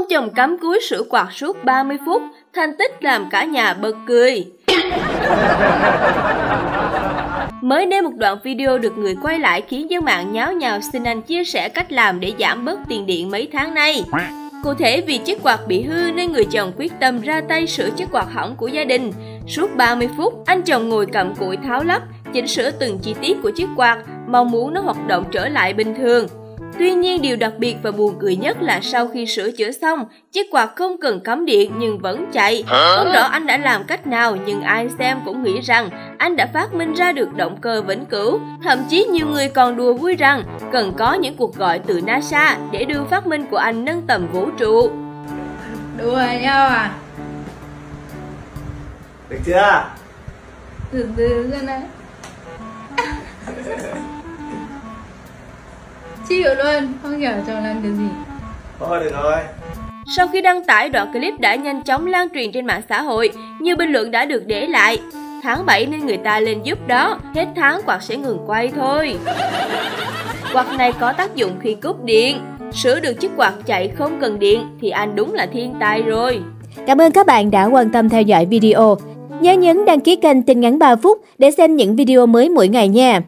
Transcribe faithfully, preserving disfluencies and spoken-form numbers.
Ông chồng cắm cúi sửa quạt suốt ba mươi phút, thành tích làm cả nhà bật cười. Mới đây một đoạn video được người quay lại khiến dân mạng nháo nhào xin anh chia sẻ cách làm để giảm bớt tiền điện mấy tháng nay. Cụ thể vì chiếc quạt bị hư nên người chồng quyết tâm ra tay sửa chiếc quạt hỏng của gia đình. Suốt ba mươi phút, anh chồng ngồi cầm cụi tháo lắp, chỉnh sửa từng chi tiết của chiếc quạt, mong muốn nó hoạt động trở lại bình thường. Tuy nhiên điều đặc biệt và buồn cười nhất là sau khi sửa chữa xong, chiếc quạt không cần cắm điện nhưng vẫn chạy. Không rõ anh đã làm cách nào nhưng ai xem cũng nghĩ rằng anh đã phát minh ra được động cơ vĩnh cửu. Thậm chí nhiều người còn đùa vui rằng cần có những cuộc gọi từ NASA để đưa phát minh của anh nâng tầm vũ trụ. Đùa nhau à? Được chưa? Được được rồi nè. Chịu luôn, không hiểu chồng làm được gì. Thôi được rồi. Sau khi đăng tải, đoạn clip đã nhanh chóng lan truyền trên mạng xã hội, nhiều bình luận đã được để lại. Tháng bảy nên người ta lên giúp đó, hết tháng quạt sẽ ngừng quay thôi. Quạt này có tác dụng khi cúp điện. Sửa được chiếc quạt chạy không cần điện thì anh đúng là thiên tài rồi. Cảm ơn các bạn đã quan tâm theo dõi video. Nhớ nhấn đăng ký kênh Tin ngắn ba phút để xem những video mới mỗi ngày nha.